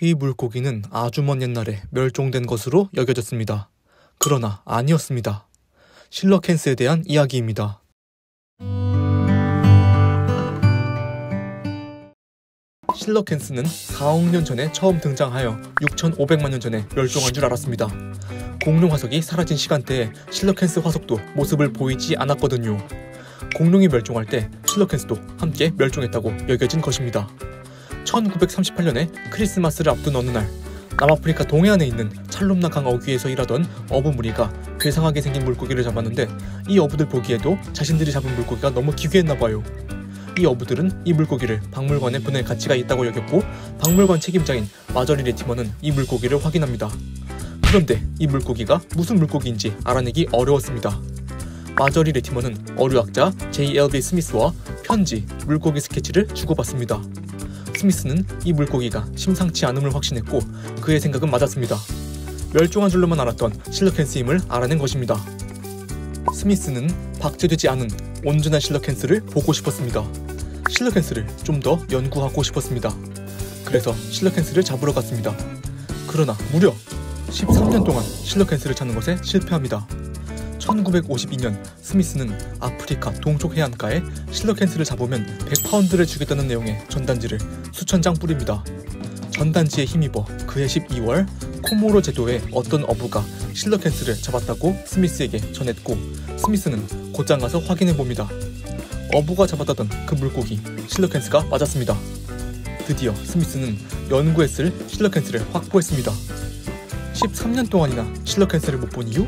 이 물고기는 아주 먼 옛날에 멸종된 것으로 여겨졌습니다. 그러나 아니었습니다. 실러캔스에 대한 이야기입니다. 실러캔스는 4억 년 전에 처음 등장하여 6,500만 년 전에 멸종한 줄 알았습니다. 공룡 화석이 사라진 시간대에 실러캔스 화석도 모습을 보이지 않았거든요. 공룡이 멸종할 때 실러캔스도 함께 멸종했다고 여겨진 것입니다. 1938년에 크리스마스를 앞둔 어느 날, 남아프리카 동해안에 있는 찰룸나 강 어귀에서 일하던 어부 무리가 괴상하게 생긴 물고기를 잡았는데, 이 어부들 보기에도 자신들이 잡은 물고기가 너무 기괴했나봐요. 이 어부들은 이 물고기를 박물관에 보낼 가치가 있다고 여겼고, 박물관 책임자인 마저리 리티머는 이 물고기를 확인합니다. 그런데 이 물고기가 무슨 물고기인지 알아내기 어려웠습니다. 마저리 리티머는 어류학자 J.L.B. 스미스와 편지, 물고기 스케치를 주고받습니다. 스미스는 이 물고기가 심상치 않음을 확신했고, 그의 생각은 맞았습니다. 멸종한 줄로만 알았던 실러캔스임을 알아낸 것입니다. 스미스는 박제되지 않은 온전한 실러캔스를 보고 싶었습니다. 실러캔스를 좀 더 연구하고 싶었습니다. 그래서 실러캔스를 잡으러 갔습니다. 그러나 무려 13년 동안 실러캔스를 찾는 것에 실패합니다. 1952년 스미스는 아프리카 동쪽 해안가에 실러캔스를 잡으면 100파운드를 주겠다는 내용의 전단지를 수천 장 뿌립니다. 전단지에 힘입어 그해 12월 코모로 제도의 어떤 어부가 실러캔스를 잡았다고 스미스에게 전했고, 스미스는 곧장 가서 확인해봅니다. 어부가 잡았다던 그 물고기 실러캔스가 맞았습니다. 드디어 스미스는 연구에 쓸 실러캔스를 확보했습니다. 13년 동안이나 실러캔스를 못 본 이유?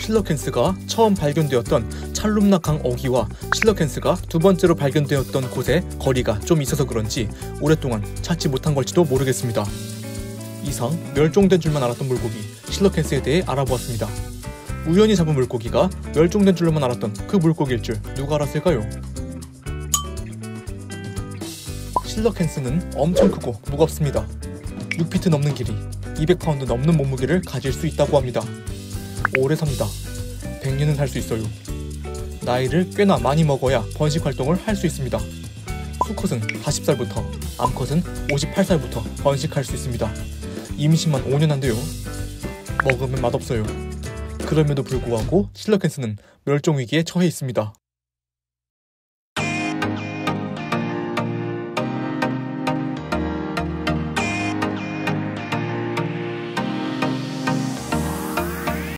실러캔스가 처음 발견되었던 찰룸나 강 어귀와 실러캔스가 두 번째로 발견되었던 곳의 거리가 좀 있어서 그런지 오랫동안 찾지 못한 걸지도 모르겠습니다. 이상 멸종된 줄만 알았던 물고기 실러캔스에 대해 알아보았습니다. 우연히 잡은 물고기가 멸종된 줄로만 알았던 그 물고기일 줄 누가 알았을까요? 실러캔스는 엄청 크고 무겁습니다. 6피트 넘는 길이, 200파운드 넘는 몸무게를 가질 수 있다고 합니다. 오래 삽니다. 100년은 살 수 있어요. 나이를 꽤나 많이 먹어야 번식활동을 할 수 있습니다. 수컷은 40살부터, 암컷은 58살부터 번식할 수 있습니다. 임신만 5년 한대요. 먹으면 맛없어요. 그럼에도 불구하고 실러캔스는 멸종위기에 처해 있습니다.